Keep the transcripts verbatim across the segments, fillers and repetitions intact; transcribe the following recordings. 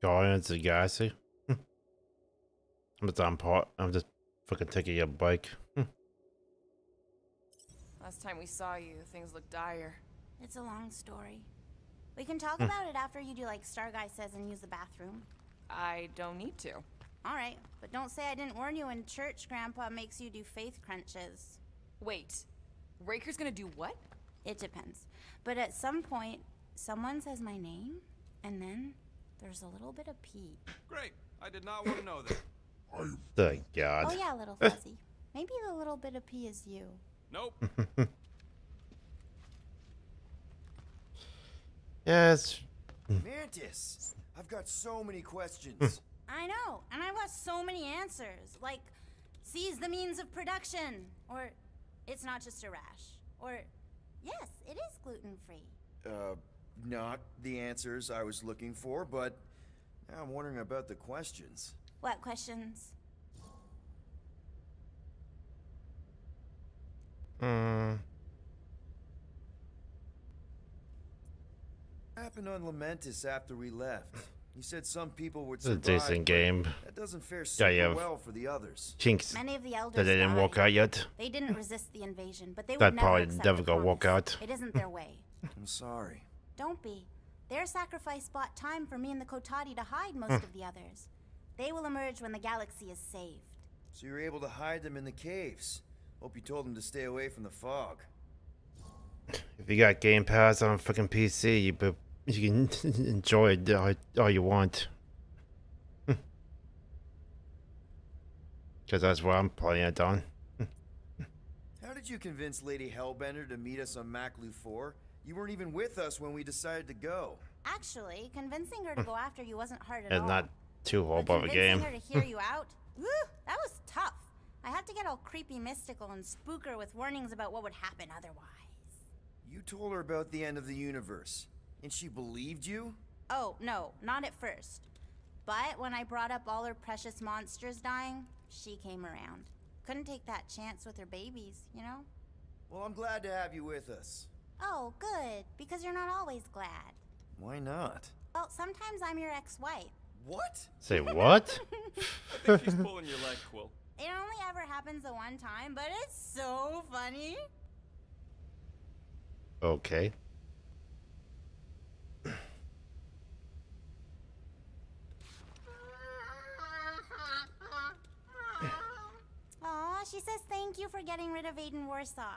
Guardians of the Galaxy. Hm. I'm just on part. I'm just fucking taking a bike. Hm. Last time we saw you, things looked dire. It's a long story. We can talk hm. about it after you do like Star Guy says and use the bathroom. I don't need to. All right, but don't say I didn't warn you when church grandpa makes you do faith crunches. Wait, Raker's gonna do what? It depends. But at some point, someone says my name, and then there's a little bit of pee. Great, I did not want to know that. Thank God. Oh yeah, little fuzzy. Maybe the little bit of pee is you. Nope. Yes. Mantis, I've got so many questions. I know, and I've got so many answers, like seize the means of production, or it's not just a rash, or yes, it is gluten-free. Uh, not the answers I was looking for, but now I'm wondering about the questions. What questions? Hmm. What happened on Lamentis after we left? You said some people would survive, it's a decent game. That doesn't fare super yeah, well for the others. Chinks Many of the elders that they didn't died. walk out yet. They didn't resist the invasion, but they would never probably never got walk out. It isn't their way. I'm sorry. Don't be. Their sacrifice bought time for me and the Kotati to hide most of the others. They will emerge when the galaxy is saved. So you were able to hide them in the caves. Hope you told them to stay away from the fog. If you got Game Pass on fucking P C, you be You can enjoy it all, all you want. Because that's what I'm playing it on. How did you convince Lady Hellbender to meet us on Maclu four? You weren't even with us when we decided to go. Actually, convincing her to go after you wasn't hard at all. It's not too hard of a game. Convincing her to hear you out? Woo, that was tough. I had to get all creepy mystical and spook her with warnings about what would happen otherwise. You told her about the end of the universe. And she believed you? Oh, no, not at first. But when I brought up all her precious monsters dying, she came around. Couldn't take that chance with her babies, you know? Well, I'm glad to have you with us. Oh, good, because you're not always glad. Why not? Well, sometimes I'm your ex-wife. What? Say what? I think she's pulling your leg, Quill. It only ever happens the one time, but it's so funny. Okay. Aw, she says thank you for getting rid of Aiden Warsaw.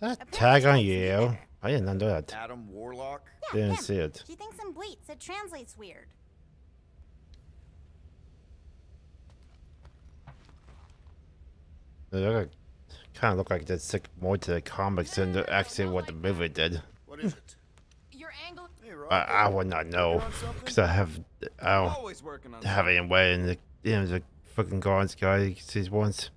That a tag on you? Either. I didn't know that. Adam Warlock? Yeah, didn't him. see it. She thinks in bleats. It translates weird. They kind of look like they stick more to the comics than the actually what the movie did. What is it? Your angle. I, I would not know because I have I don't always working on have any way in the in the. Fucking Guardians guy sees once.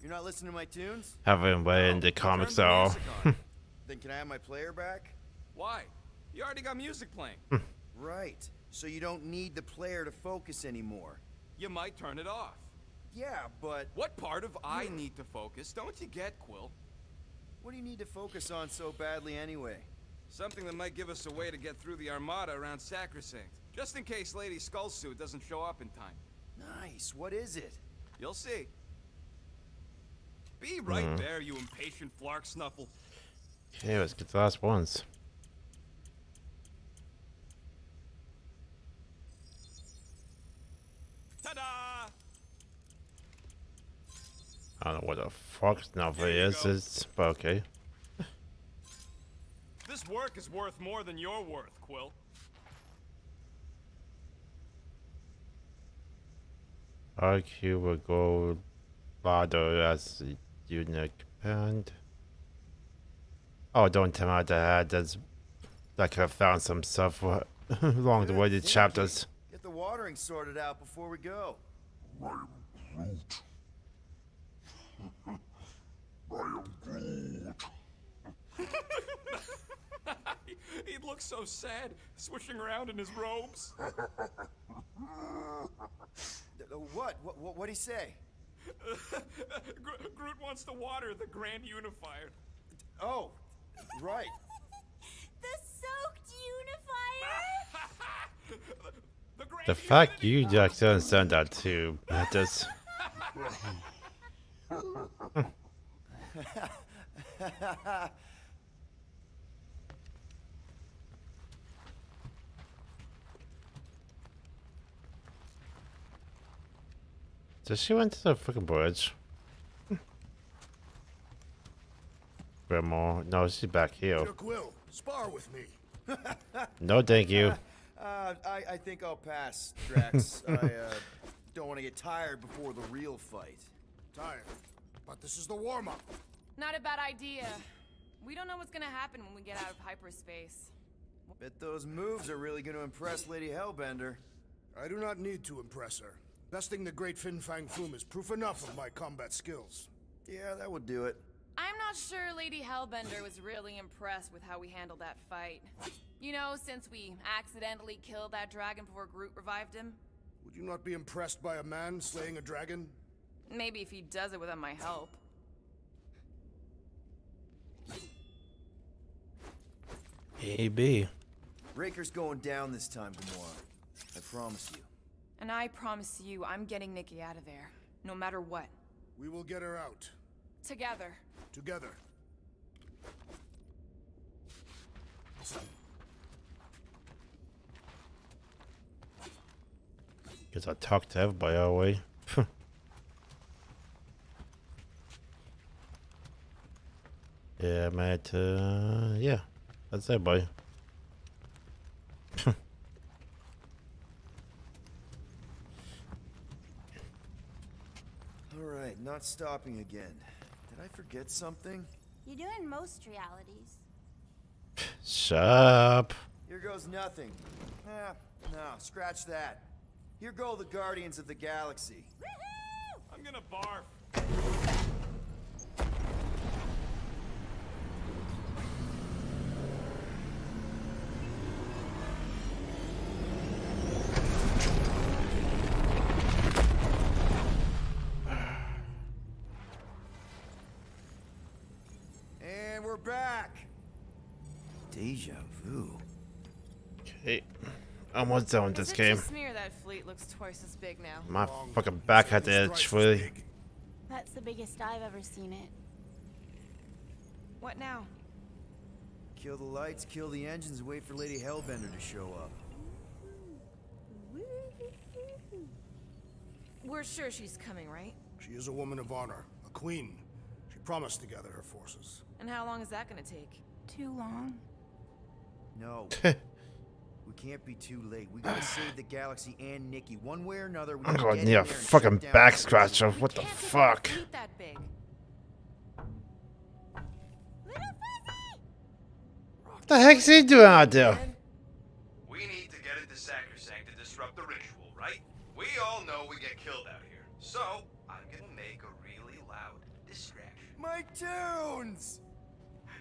You're not listening to my tunes? Have him way no, in the comics all. Then can I have my player back? Why? You already got music playing. Right. So you don't need the player to focus anymore. You might turn it off. Yeah, but what part of I need to focus? Don't you get, Quill? What do you need to focus on so badly anyway? Something that might give us a way to get through the armada around Sacrosanct, just in case Lady Skullsuit doesn't show up in time. Nice. What is it? You'll see. Be right mm. there, you impatient flark snuffle. Yeah, let's get the last ones. Ta-da! I don't know what a flark snuffle is. Go. It's okay. This work is worth more than you're worth, Quill. R Q will go ladder as the unique band. Oh, don't tell me I had that. I could have found some stuff along the way. The chapters. Get the watering sorted out before we go. I am Groot. I am Groot. He looks so sad, swishing around in his robes. What? What? What? What'd he say? Groot wants to water the Grand Unifier. Oh, Right. The soaked unifier. the, the, the fact you just don't understand that too, that does. So she went to the freaking bridge. Grandma, no, she's back here. Quill, spar with me. No, thank you. Uh, uh, I, I think I'll pass, Drax. I uh, don't want to get tired before the real fight. Tired, but this is the warm-up. Not a bad idea. We don't know what's gonna happen when we get out of hyperspace. Bet those moves are really gonna impress Lady Hellbender. I do not need to impress her. Besting the great Fin Fang Foom is proof enough of my combat skills. Yeah, that would do it. I'm not sure Lady Hellbender was really impressed with how we handled that fight. You know, since we accidentally killed that dragon before Groot revived him. Would you not be impressed by a man slaying a dragon? Maybe if he does it without my help. Maybe. Breaker's going down this time, Gamora. I promise you. And I promise you, I'm getting Nikki out of there, no matter what. We will get her out. Together. Together. Guess I talked to everybody our way. Yeah, mate. Uh, yeah, that's everybody. Not stopping again. Did I forget something? You're doing most realities. Shut up. Here goes nothing. Ah, no, scratch that. Here go the Guardians of the Galaxy. Woohoo! I'm gonna barf. I'm almost done with this game. Smear that fleet looks twice as big now. My fucking back had the itch, really. That's the biggest I've ever seen it. What now? Kill the lights, kill the engines, wait for Lady Hellbender to show up. We're sure she's coming, right? She is a woman of honor, a queen. She promised to gather her forces. And how long is that gonna take? Too long? No. We can't be too late. We gotta save the galaxy and Nikki one way or another. We I'm gonna need a fucking back scratcher. What the fuck? That big. What the heck's he doing out there? We need to get into Sacrosanct to disrupt the ritual, right? We all know we get killed out here, so I'm gonna make a really loud distraction. My tunes.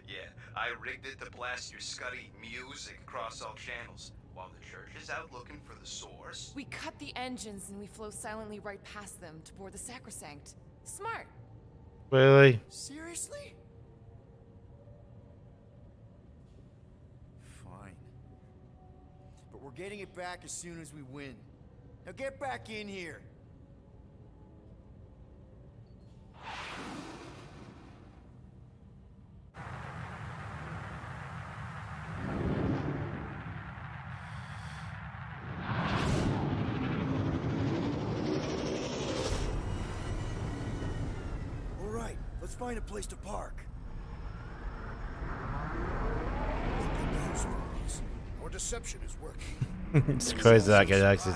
Yeah, I rigged it to blast your scuddy music across all channels, while the church is out looking for the source. We cut the engines and we flow silently right past them to board the Sacrosanct. Smart. Really? Seriously? Fine. But we're getting it back as soon as we win. Now get back in here. Let's find a place to park. Our deception is working. It's crazy that I can actually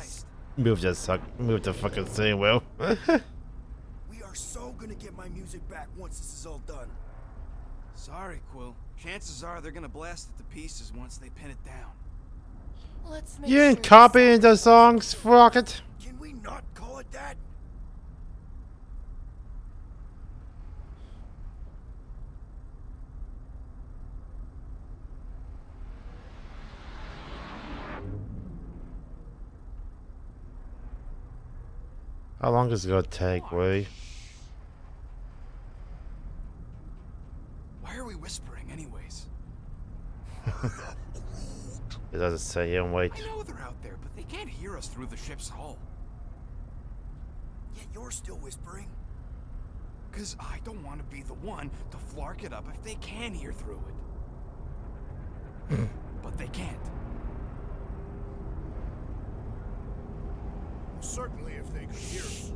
move the suck, move the fucking thing. Well, we are so gonna get my music back once this is all done. Sorry, Quill. Chances are they're gonna blast it to pieces once they pin it down. Let's make you sure ain't copying the songs, Rocket. Can we not call it that? How long is it gonna take, Willie? Why are we whispering anyways? It doesn't say here, wait. I know they're out there, but they can't hear us through the ship's hull. Yet you're still whispering. Because I don't want to be the one to flark it up if they can hear through it. But they can't. Well, certainly if they could hear us.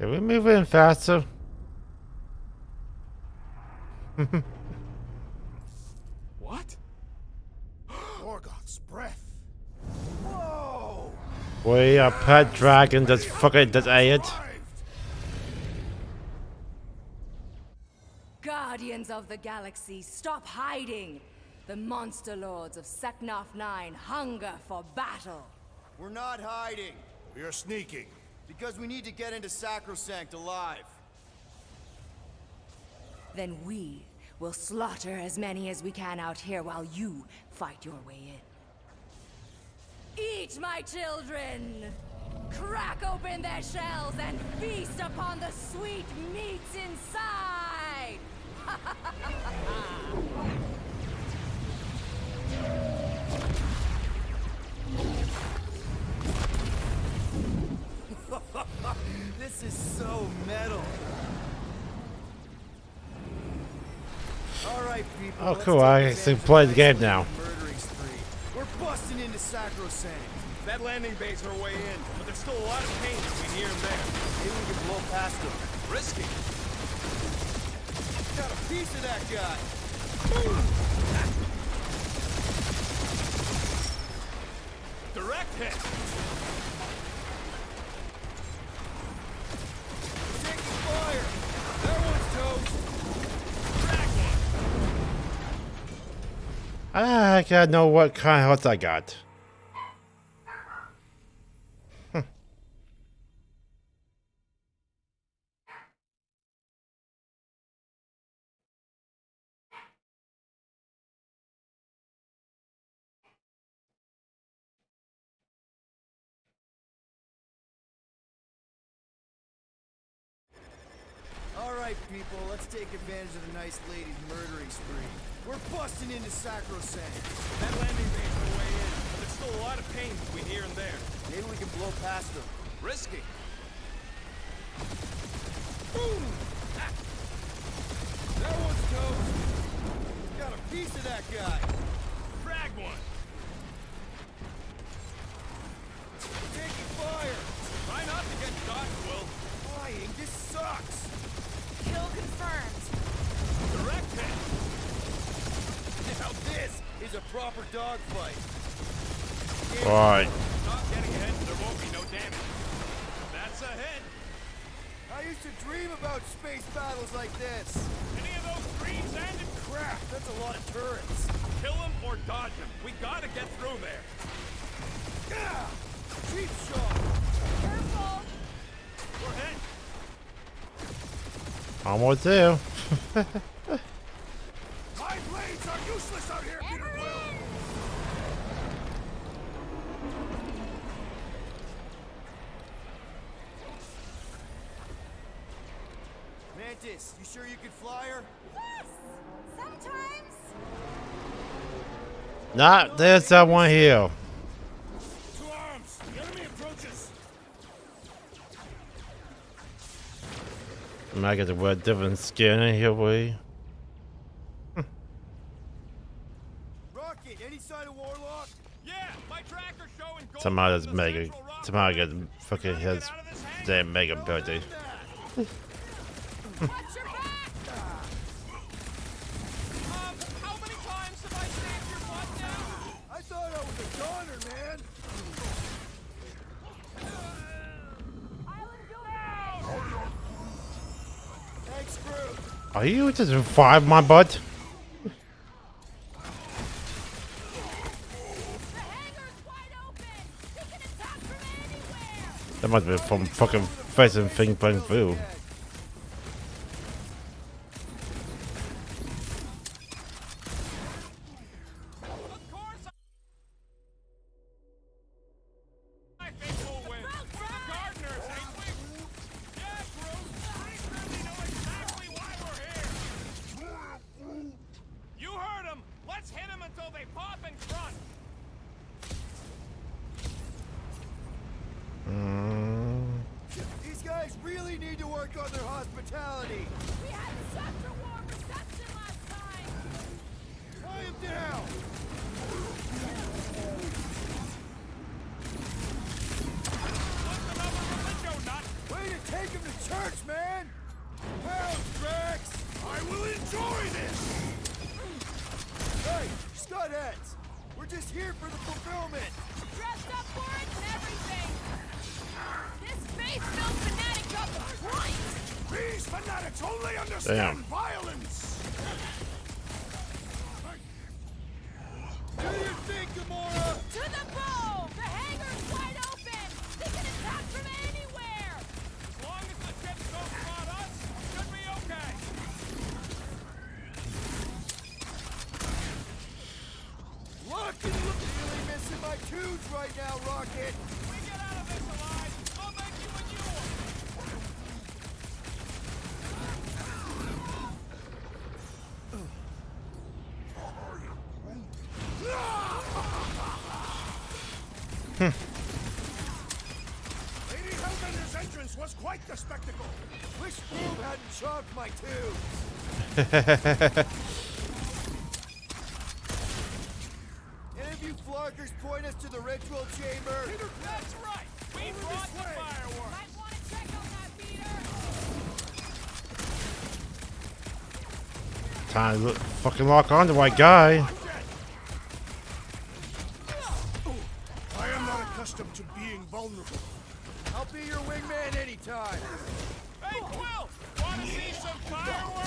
Can we move in faster? What? Morgoth's breath. Whoa! We are pet dragon. That's fucking that I it. Guardians of the Galaxy, stop hiding! The monster lords of Sekhnaf Nine hunger for battle. We're not hiding. We are sneaking. Because we need to get into Sacrosanct alive. Then we will slaughter as many as we can out here while you fight your way in. Eat, my children! Crack open their shells and feast upon the sweet meats inside! This is so metal. All right, people. Oh, cool. I can play the game now. We're busting into Sacrosanct. That landing bay's our way in, but there's still a lot of pain between here and there. Maybe we can blow past them. Risky. Got a piece of that guy. Direct hit. Fire! That one's toast! Crack one! I gotta know what kind of health I got. Hm. People, let's take advantage of the nice lady's murdering spree. We're busting into Sacrosanct. That landing bay's the way in, but there's still a lot of pain between here and there. Maybe we can blow past them. Risky. Boom! Ah. That one's toast. Got a piece of that guy. Frag one. Taking fire. Try not to get shot, Will. Flying, this sucks. Kill confirmed. Direct hit. Now this is a proper dogfight. Alright. Not getting hit, there won't be no damage. That's a hit. I used to dream about space battles like this. Any of those dreams ended? Crap, that's a lot of turrets. Kill him or dodge him. We gotta get through there. Yeah! Cheap shot. Careful. We're hit. Almost there. My blades are useless out here, Peter. Will. Mantis, you sure you can fly her? Yes, sometimes. Nah, there's that one here. Two arms. The enemy approaches. I got to wear different skin in here, boy. Hm. Rocket, any sign of Warlock? Yeah, my tracker's showing gold. Tomato's mega. Tomato got fucking his damn mega birthday. Watch your back! Um, how many times have I stabbed your butt now? I thought I was a goner, man. Are you just revive my butt? The hangar's wide open. They can attack from anywhere. That must be from fucking fighting Fin Fang Foom. Right now, Rocket. If we get out of this alive, I'll make you a new one. Lady Hellbender's entrance was quite the spectacle. Wish Quill hadn't chopped my tube. Point us to the ritual chamber. Peter, that's right. We brought the fireworks. Might want to check on that, Peter. Time to look, fucking lock on to white guy. I am not accustomed to being vulnerable. I'll be your wingman anytime. Hey, Quill, want to see some fireworks?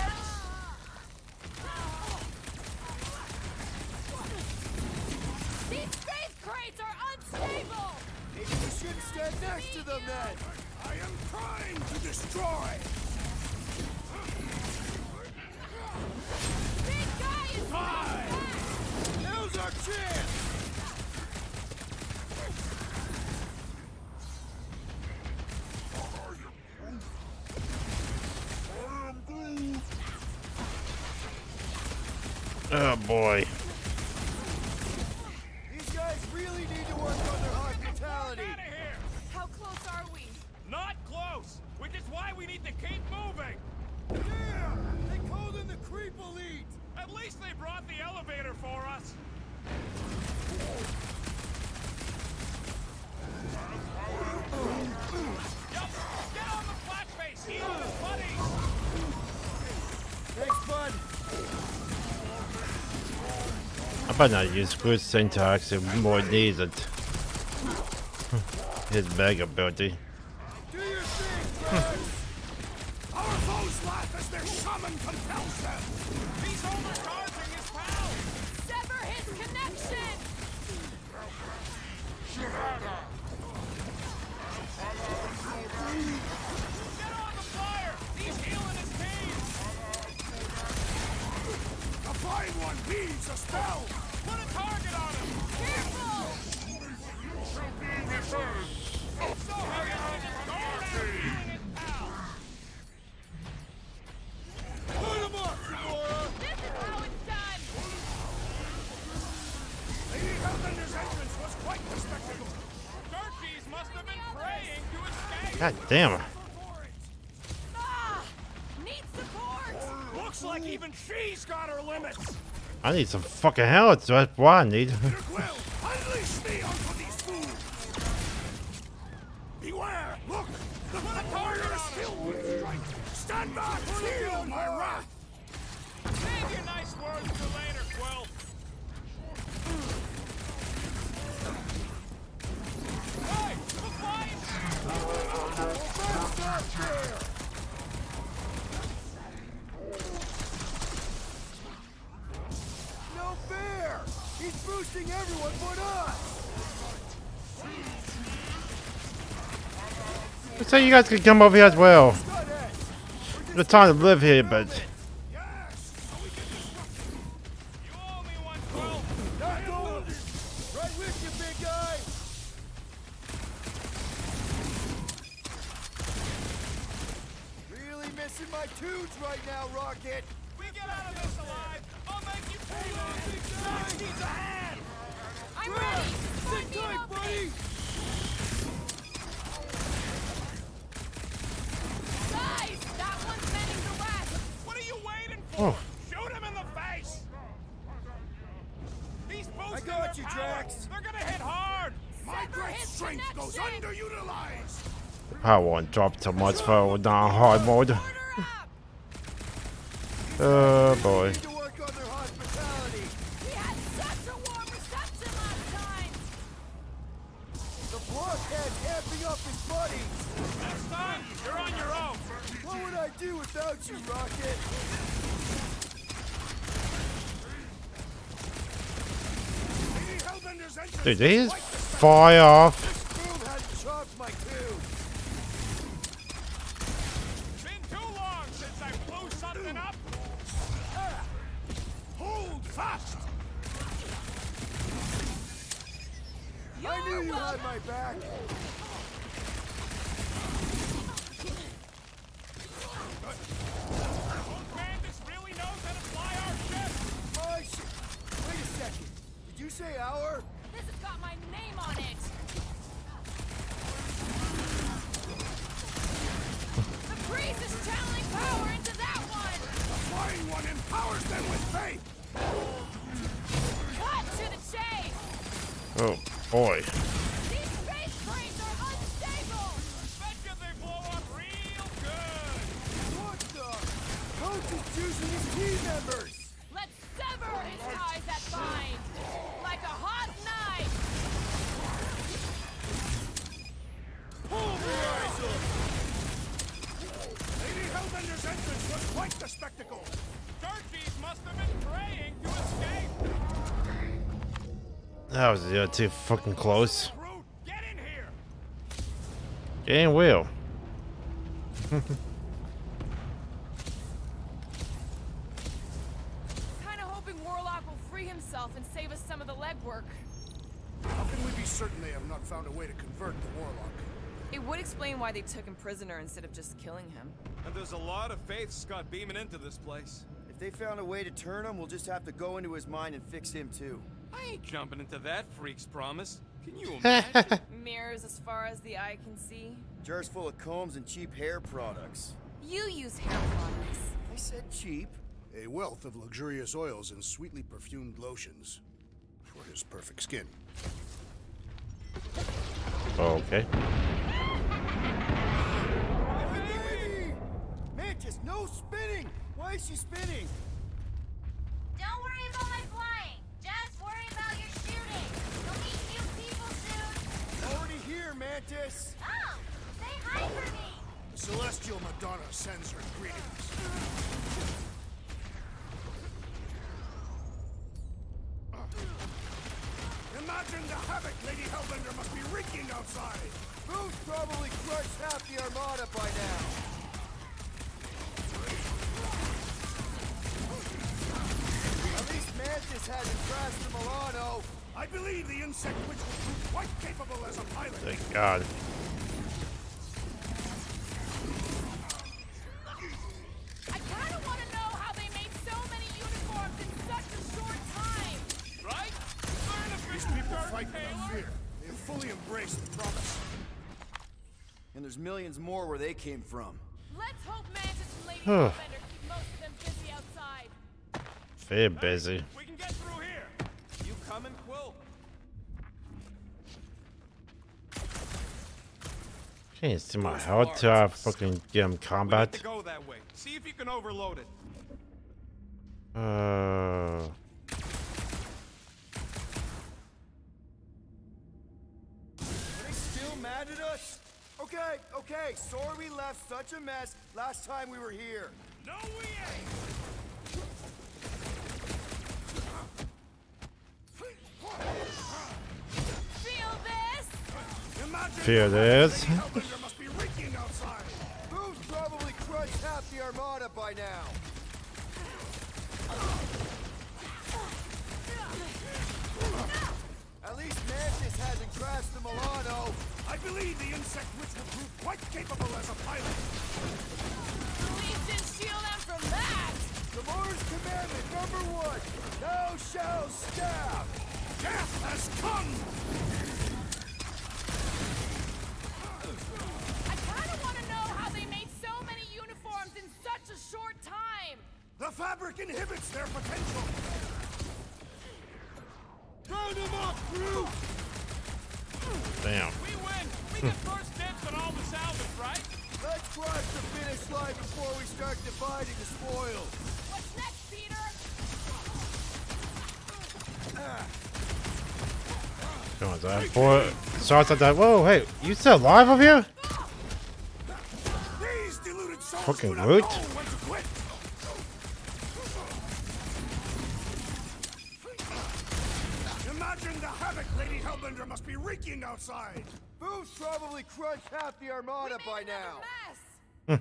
Stand next to them then! I am trying to destroy! Big guy is fine! Now's our chance! Oh boy. I not use good syntax if more needed. His bag ability. Do your thing, Drax! Our foes laugh as their shaman compels them! He's overcharging his pal! Sever his connection! Get on the fire! He's healing his team! A fine one needs a spell! Put a target on him! Careful! You shall be returned! So I got his guard and his pal! Put him up, Gamora! This is how it's done! Lady Hellbender's entrance was quite the spectacle! Dirties must have been praying to escape! God damn it! Ah! Need support! Looks like even she's got her limits! I need some fucking help, that's what I need. Unleash me onto these fools! Beware! Look! The fire is still with strike! Stand back! Feel my wrath! Save your nice words for later, Quill! Hey! Look behind you! He's boosting everyone but us! I say you guys could come over here as well. It's time to live here, but I won't drop too much for down hard mode. Oh boy. What would I do without you, Rocket? Dude, he's fire off. I was uh, too fucking close. Groot, get in here. Damn Will. Kinda hoping Warlock will free himself and save us some of the legwork. How can we be certain they have not found a way to convert the Warlock? It would explain why they took him prisoner instead of just killing him. And there's a lot of faith Scott beaming into this place. If they found a way to turn him, we'll just have to go into his mind and fix him too. I ain't jumping into that freak's promise. Can you imagine? Mirrors as far as the eye can see. Jars full of combs and cheap hair products. You use hair products. I said cheap. A wealth of luxurious oils and sweetly perfumed lotions for his perfect skin. Oh, okay. Hey! Mantis, no spinning! Why is she spinning? Don't worry about my flying. Just worry about your shooting. You'll meet new people soon. Already here, Mantis. Oh, say hi for me. The Celestial Madonna sends her greetings. Imagine the havoc Lady Hellbender must be wreaking outside. Who's probably crushed half the Armada by now. Mantis hasn't crashed the Milano. I believe the insect witch was quite capable as a pilot. Thank God. I kind of want to know how they made so many uniforms in such a short time. Right? These people fight without fear. They have fully embraced the promise. And there's millions more where they came from. Let's hope Mantis and Lady Hellbender keep most of them busy outside. They're busy. We can get through here. You coming, Quill? Can't see my heart till I fucking get him combat. Go that way. See if you can overload it. Uh. Are they still mad at us? Okay, okay. Sorry we left such a mess last time we were here. No, we ain't. Feel this? Feel this? armada by now. At least Mantis hasn't crashed the Milano. I believe the insect witch will prove quite capable as a pilot. Please didn't shield them from that. Gamora's commandment number one: thou shalt stab. Death has come. I kind of want to know how they made so many uniforms in such a short time. The fabric inhibits their potential. Burn them up, Groot! Damn. We win! We get first dibs on all the salvage, right? Let's cross the finish line before we start dividing the spoils. What's next, Peter? Come on, Zach. Four shots at that. Whoa, hey, you still alive up here? Fucking Groot. Must be reeking outside. Boo's probably crunched half the armada by now.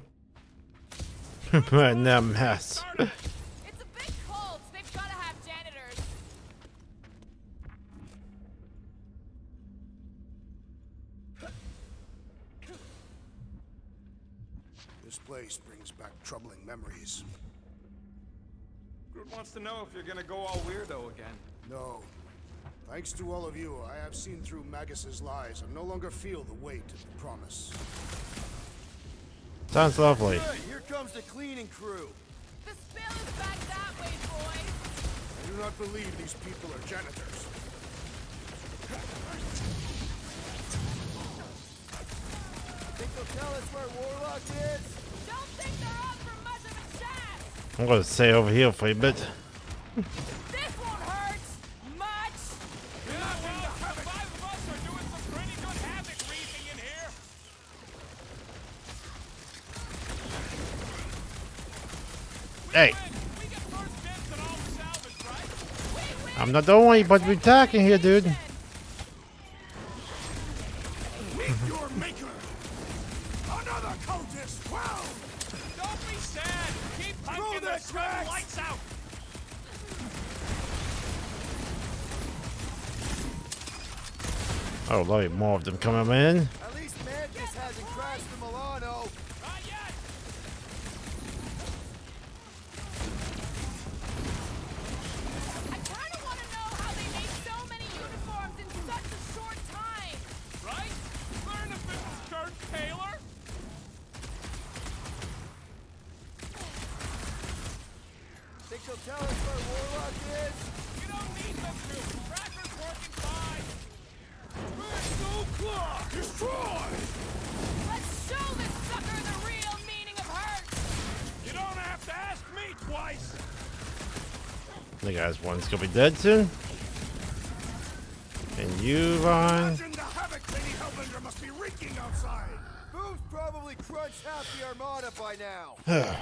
But now mess. It's a big cold. So they've got to have janitors. This place brings back troubling memories. Groot wants to know if you're going to go all weirdo again. No. Thanks to all of you, I have seen through Magus's lies and no longer feel the weight of the promise. Sounds lovely. Good. Here comes the cleaning crew. The spill is back that way, boys. I do not believe these people are janitors. Think they'll tell us where Warlock is? Don't think they're up for much of a chat. I'm gonna stay over here for a bit. Hey, I'm not the only but we're attacking here, dude. Meet your maker. Another cultist. Wow. Don't be sad. Keep through that track. Lights out. I would love it more of them coming in. At least Mantis hasn't crashed the Milano. Tell us where Warlock is. You don't need them to. Cracker's working fine. Crystal Clock destroyed. Let's show this sucker the real meaning of hurt. You don't have to ask me twice. The guy's one's gonna be dead soon. And you, Vaughn. Imagine the havoc Lady Hellbender must be reeking outside. Who's probably crunched half the armada by now. hmm.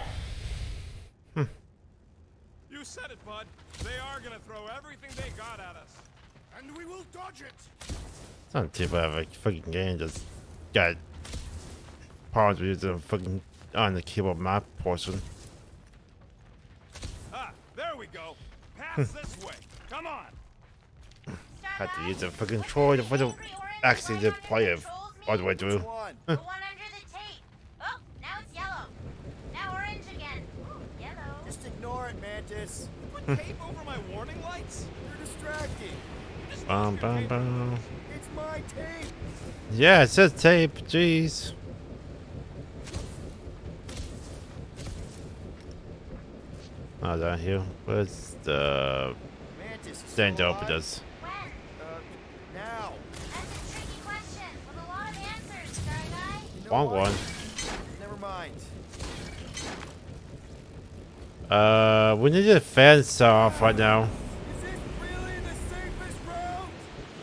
You said it, bud. They are gonna throw everything they got at us, and we will dodge it. It's not too bad of a fucking game. Just got problems with the fucking on the keyboard map portion. Ah, there we go. Pass this way. Come on. Had to use the fucking troll for the actually the player all the way through. Mantis. You put tape over my warning lights? You're distracting. Bum, bum, bum. It's my tape. Yeah, it says tape. Jeez. Oh, down here. Where's the stand to open this? When? Uh, now. That's a tricky question with a lot of answers, guy. Wrong one. Never mind. Uh, we need a fence off right now. Is this really the safest route?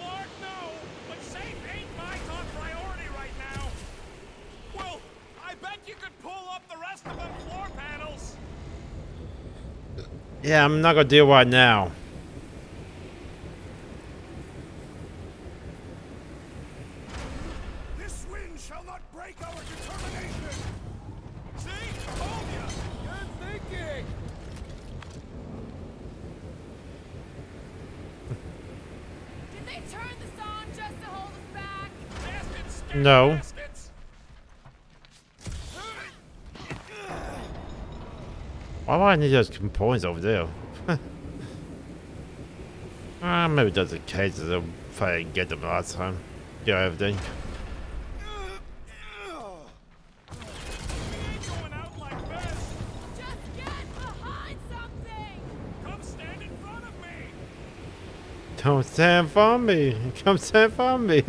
Lord, no, but safe ain't my top priority right now. Well, I bet you could pull up the rest of them floor panels. Yeah, I'm not gonna deal right now. This wind shall not break our determination. See, told ya. No. Why might I need those components over there? uh, maybe that's the case if I didn't get them last time. Yeah, everything. Don't stand for me! Come stand for me!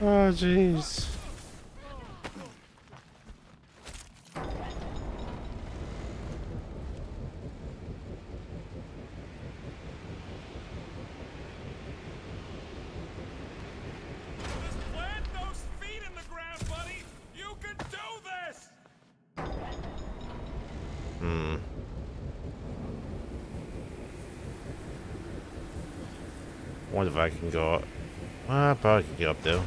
Oh, jeez. Wonder if I can go up. Well, I probably can get up there.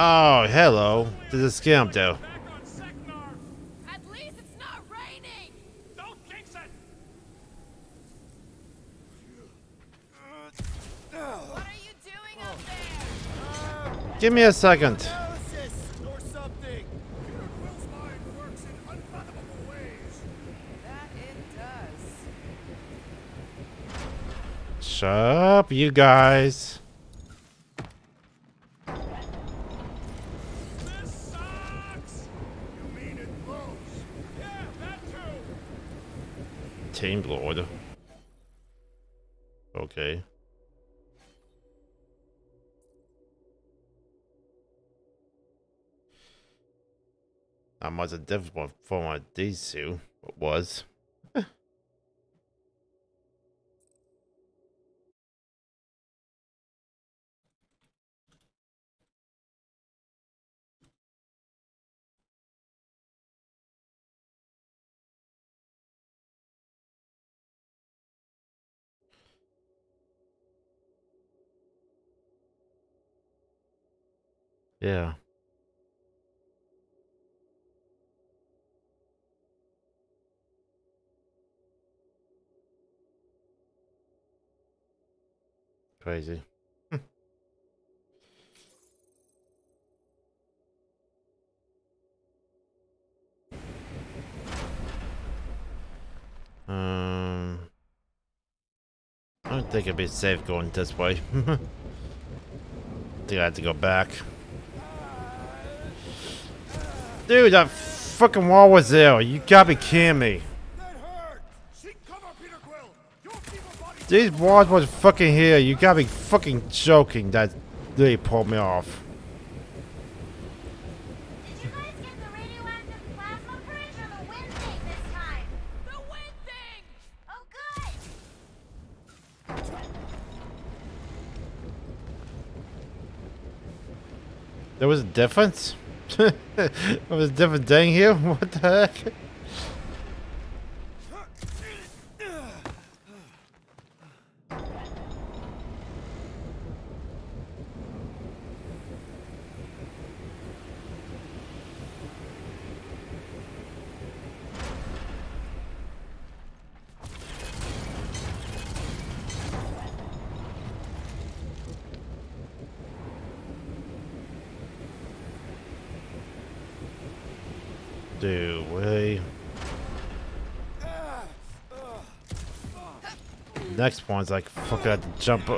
Oh, hello. There's a skin up there. At least it's not raining. Don't jinx it. What are you doing up there? Give me a second. Shut up, you guys. This sucks. You mean it blows. Yeah, that too. Team Lord. Okay. Not much a difference from what these two was. Yeah. Crazy. um, I don't think it'd be safe going this way. I think I have to go back. Dude, that fucking wall was there. You gotta be kidding me. That hurt. Cover, Peter Quill. Your body. These walls was fucking here. You gotta be fucking joking. That they pulled me off. Did you guys get the radioactive plasma current from the wind thing this time? The wind thing! Oh, good. There was a difference? That was a different thing here? What the heck? Dude, way. Next one's like, fuck, I have to jump.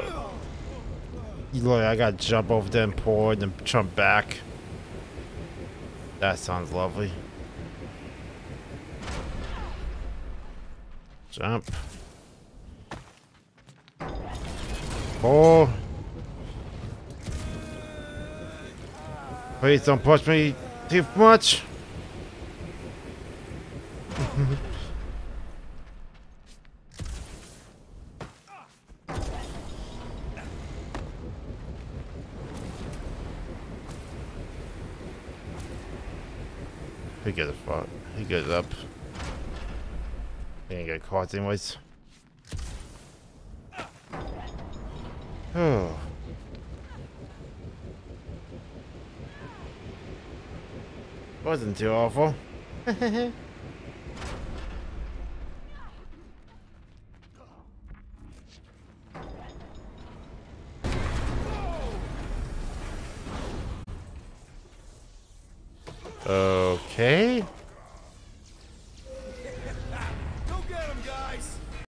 Look, I gotta jump over there and pour and then jump back. That sounds lovely. Jump. Oh. Please don't push me too much. He gets a fuck. He gets up. He ain't get caught anyways. Oh. Wasn't too awful. Okay.